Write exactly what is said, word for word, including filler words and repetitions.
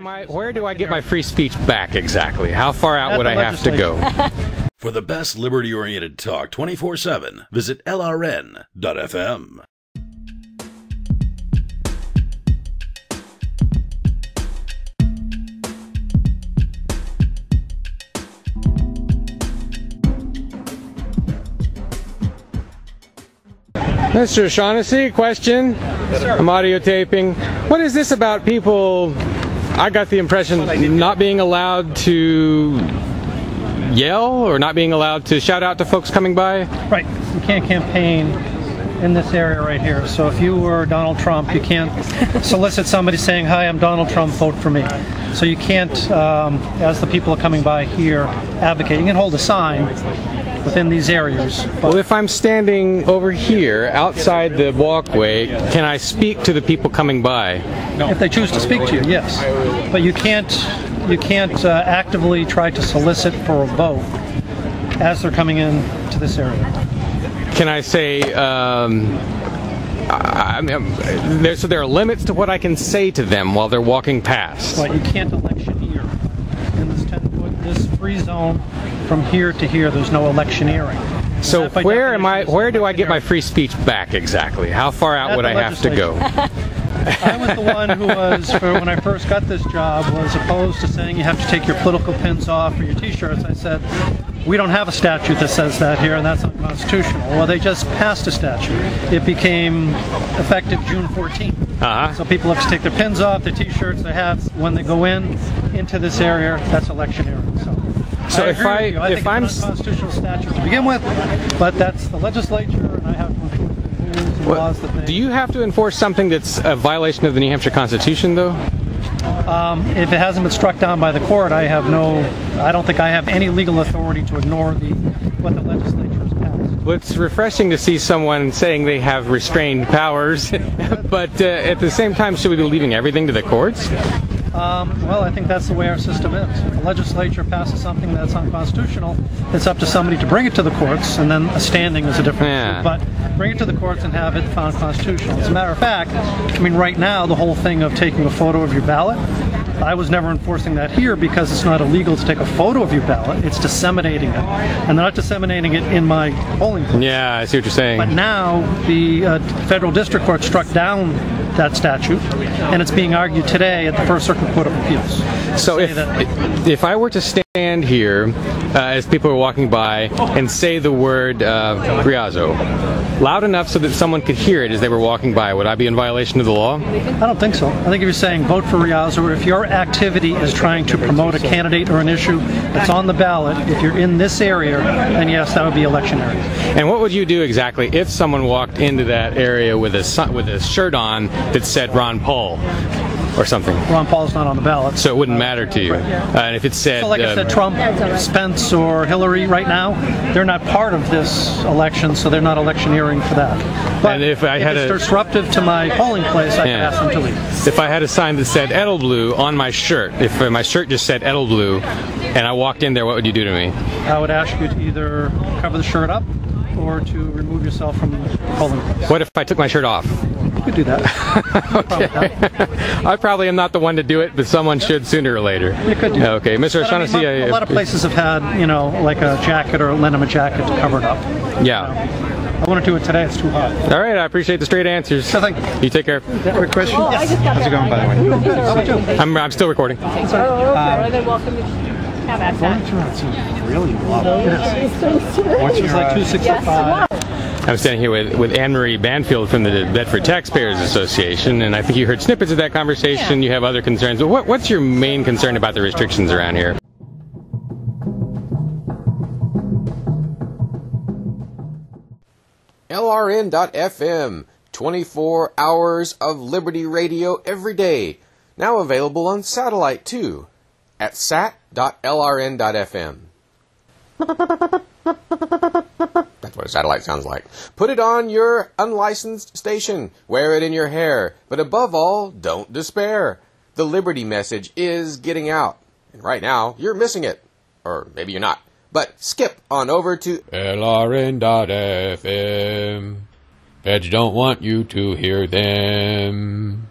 am I, where do I get my free speech back exactly? How far out would I have to go? For the best liberty-oriented talk twenty-four seven, visit L R N dot F M. Mister Shaughnessy, question. Yes, sir. I'm audio taping. What is this about people, I got the impression, not being allowed to yell or not being allowed to shout out to folks coming by? Right. You can't campaign in this area right here. So if you were Donald Trump, you can't solicit somebody saying, hi, I'm Donald Trump, vote for me. So you can't, um, as the people are coming by here, advocate. You can hold a sign within these areas. Well, if I'm standing over here outside the walkway, can I speak to the people coming by? If they choose to speak to you, yes. But you can't, you can't uh, actively try to solicit for a vote as they're coming in to this area. Can I say, um, I mean, there, so there are limits to what I can say to them while they're walking past? Well, you can't electioneer in this ten-foot, this free zone. From here to here, there's no electioneering. So where am I? Where do I get my free speech back exactly? How far out would I have to go? I was the one who was, for when I first got this job, was opposed to saying you have to take your political pins off or your T-shirts. I said, we don't have a statute that says that here, and that's unconstitutional. Well, they just passed a statute. It became effective June fourteenth. Uh-huh. So people have to take their pins off, their T-shirts, their hats when they go in into this area. That's electioneering. So. So I if I, I if think I'm it's not a constitutional statute to begin with, but that's the legislature, and I have to enforce the rules and well, laws that they. Do you have to enforce something that's a violation of the New Hampshire Constitution, though? Um, if it hasn't been struck down by the court, I have no. I don't think I have any legal authority to ignore the what the legislature has passed. Well, it's refreshing to see someone saying they have restrained powers, but uh, at the same time, should we be leaving everything to the courts? Um, well, I think that's the way our system is. If the legislature passes something that's unconstitutional, it's up to somebody to bring it to the courts, and then a standing is a different yeah. issue. But bring it to the courts and have it found constitutional. As a matter of fact, I mean, right now, the whole thing of taking a photo of your ballot, I was never enforcing that here because it's not illegal to take a photo of your ballot. It's disseminating it. And they're not disseminating it in my polling place. Yeah, I see what you're saying. But now the uh, federal district court struck down that statute, and it's being argued today at the First Circuit Court of Appeals. So if, if I were to stand here uh, as people are walking by and say the word uh, Riazzo, loud enough so that someone could hear it as they were walking by, would I be in violation of the law? I don't think so. I think if you're saying vote for Riazzo, or if your activity is trying to promote a candidate or an issue that's on the ballot, if you're in this area, then yes, that would be electioneering. And what would you do exactly if someone walked into that area with a, with a shirt on that said Ron Paul or something? Ron Paul's not on the ballot. So it wouldn't matter to you. Uh, and if it said... So like I said, uh, Trump, Spence, or Hillary right now, they're not part of this election, so they're not electioneering for that. But and if, I had if it's a, disruptive to my polling place, I yeah. could ask them to leave. If I had a sign that said Edelblue on my shirt, if my shirt just said Edelblue and I walked in there, what would you do to me? I would ask you to either cover the shirt up or to remove yourself from the polling place. What if I took my shirt off? You could do that. Okay. I probably am not the one to do it, but someone should sooner or later. You could do okay. that. Mister Shaughnessy, I mean, a lot of places have had, you know, like a jacket or a linen jacket to cover it up. Yeah. I want to do it today. It's too hot. All right. I appreciate the straight answers. Sure thing. You take care. Quick question. Oh, yes. How's it going, by the way? I'm, I'm still recording. Oh, okay. Are they welcome to have at that? Really lovely. It is. It's like two sixty-five. I'm standing here with, with Anne Marie Banfield from the Bedford Taxpayers Association, and I think you heard snippets of that conversation. Yeah. You have other concerns. But what, what's your main concern about the restrictions around here? L R N dot F M, twenty-four hours of Liberty Radio every day. Now available on satellite, too, at sat dot L R N dot F M. That's what a satellite sounds like. Put it on your unlicensed station. Wear it in your hair. But above all, don't despair. The Liberty message is getting out. And right now, you're missing it. Or maybe you're not. But skip on over to L R N dot F M. Feds don't want you to hear them.